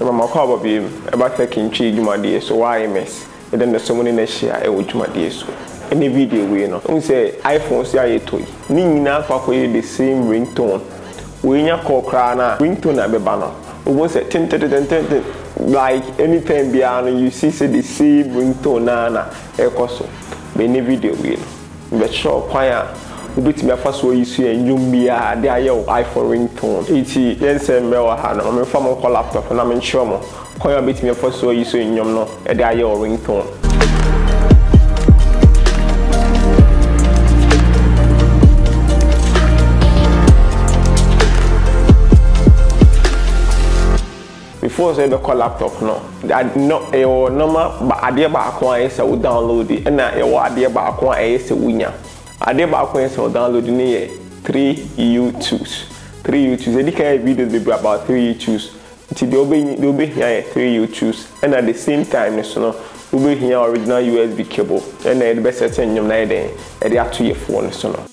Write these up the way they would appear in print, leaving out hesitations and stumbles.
Mama kwa bi ebata kinchi djuma de so why miss e den so moni na share e djuma de so any video we no we say iPhone say ayetoy ni nyina kwa ko the same ringtone we nya call kra na ringtone na be ba no we say tin tin tin tin like anytime piano you see say the same ringtone na e koso be any video we no be sure kwaya ubiti me faso yisu enwum bia de ayo iPhone ringtone iti yensem me wa ha no me fa mo laptop na me nchiro mo koyo ubiti me faso yisu enwum no e de ayo ringtone before say be call laptop no that no e o normal ba ade ba akwa e se we download it and na e o ade ba akwa e se wunya ade ba akwa so download ni ye 3uTools 3uTools edi ka videos be about 3uTools ti de obe here 3uTools and at the same time so no obe here original USB cable and the best setting nyum na eden e dey ato your phone so no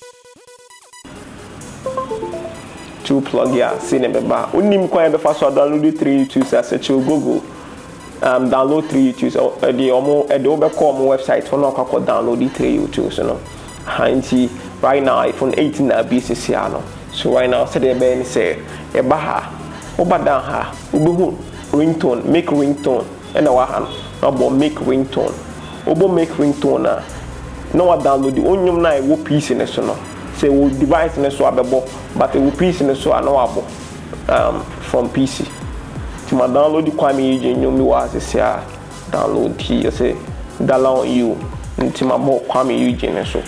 two plug here see na be ba onim kwa be fa so download 3uTools as search Google download 3uTools the omo e dey obe call mo website for no akwa download 3uTools so no hanti right now iPhone 18 na BCC ano so right now said be ni say e ba ha obadan ha obehu ringtone make ringtone and wa ha no bo make ringtone obo make ringtone na no wa download onyum na e wo piece ne so no say wo device ne so abebo but e wo piece ne so ano abo from PC to ma download kwa mi ejenu mi wa say download here say download you into ma bo kwa mi ejenu so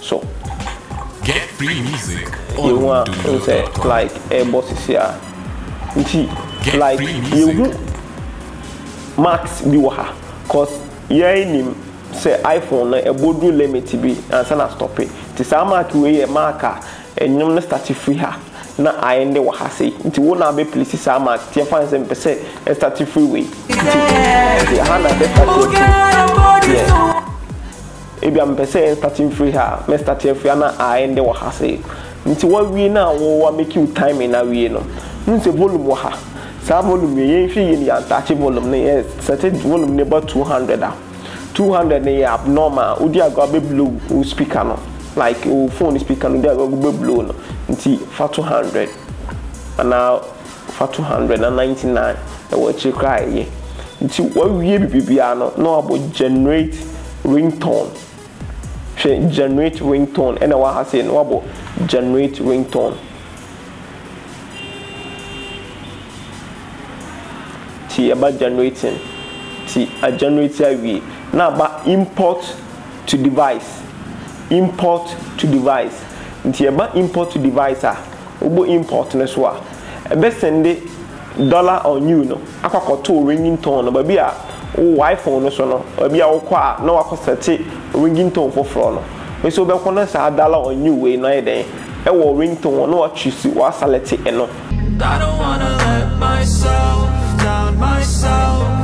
so get free music you want to say like a bosses here like you max biwa cause yeah him say iPhone na ebodu limit bi and sana stop it ti sa mark we marker enyum na start free ha na I end wa ha say ti wo na be place sa mark ti fan 100% start free way ti hana be start ebi am pese starting free ha me start free na I end wa ha say nti wa wi na wo make you time na wi no nti volume wa ha sa volume ye fi yin ya touch volume ne yes set volume ne about 200 ah 200 ne abnormal u dia go be blue u speaker no like u phone speaker no dia go be blue no nti fa 200 and now fa 299 e wo chi cry ye nti wa wi bibia no no about generate ringtone generate ringtone and what has in what generate ringtone see about generating see a generator we now about import to device see about import to device we import this one best send the dollar on you no akwa to ringtone but be oh iPhone no so no obi a wo kwa na wa kosete ringtone for fro no so be ko na sa dollar on you we na eden e wo ringtone no wa chisi wa select e no I don't wanna let myself down myself